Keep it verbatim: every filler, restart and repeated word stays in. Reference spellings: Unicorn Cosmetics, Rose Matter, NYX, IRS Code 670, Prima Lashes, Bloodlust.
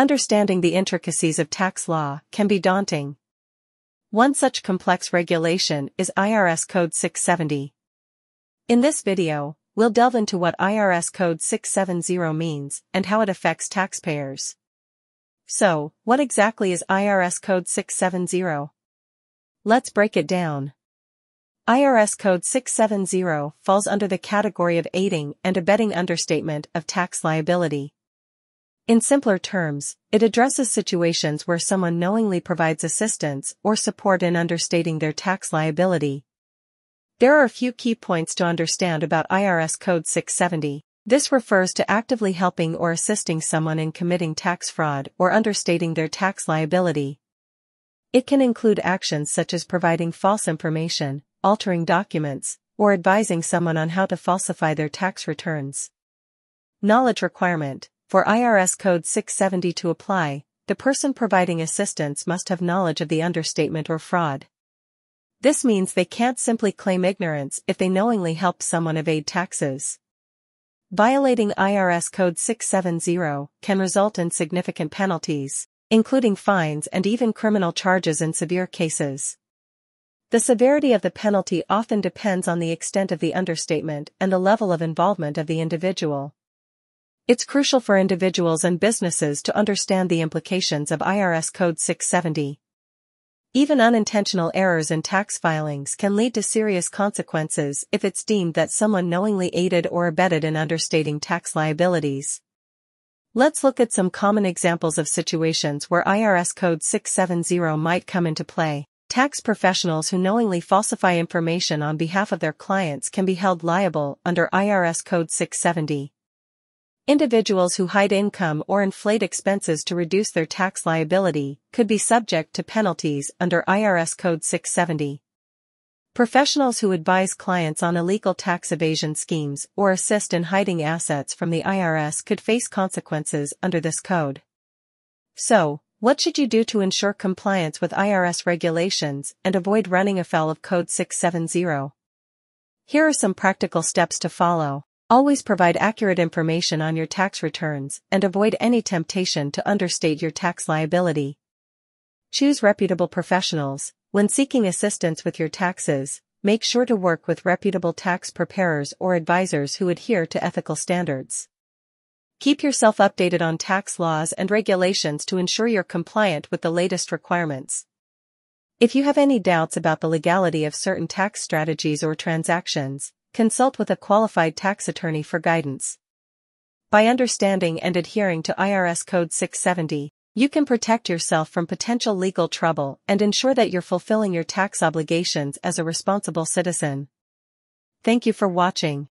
Understanding the intricacies of tax law can be daunting. One such complex regulation is I R S Code six seventy. In this video, we'll delve into what I R S Code six seventy means and how it affects taxpayers. So, what exactly is I R S Code six seventy? Let's break it down. I R S Code six seventy falls under the category of aiding and abetting understatement of tax liability. In simpler terms, it addresses situations where someone knowingly provides assistance or support in understating their tax liability. There are a few key points to understand about I R S Code six seventy. This refers to actively helping or assisting someone in committing tax fraud or understating their tax liability. It can include actions such as providing false information, altering documents, or advising someone on how to falsify their tax returns. Knowledge requirement. For I R S Code six seventy to apply, the person providing assistance must have knowledge of the understatement or fraud. This means they can't simply claim ignorance if they knowingly help someone evade taxes. Violating I R S Code six seventy can result in significant penalties, including fines and even criminal charges in severe cases. The severity of the penalty often depends on the extent of the understatement and the level of involvement of the individual. It's crucial for individuals and businesses to understand the implications of I R S Code six seventy. Even unintentional errors in tax filings can lead to serious consequences if it's deemed that someone knowingly aided or abetted in understating tax liabilities. Let's look at some common examples of situations where I R S Code six seventy might come into play. Tax professionals who knowingly falsify information on behalf of their clients can be held liable under I R S Code six seventy. Individuals who hide income or inflate expenses to reduce their tax liability could be subject to penalties under I R S Code six seventy. Professionals who advise clients on illegal tax evasion schemes or assist in hiding assets from the I R S could face consequences under this code. So, what should you do to ensure compliance with I R S regulations and avoid running afoul of Code six seventy? Here are some practical steps to follow. Always provide accurate information on your tax returns and avoid any temptation to understate your tax liability. Choose reputable professionals. When seeking assistance with your taxes, make sure to work with reputable tax preparers or advisors who adhere to ethical standards. Keep yourself updated on tax laws and regulations to ensure you're compliant with the latest requirements. If you have any doubts about the legality of certain tax strategies or transactions, consult with a qualified tax attorney for guidance. By understanding and adhering to I R S Code six seventy, you can protect yourself from potential legal trouble and ensure that you're fulfilling your tax obligations as a responsible citizen. Thank you for watching.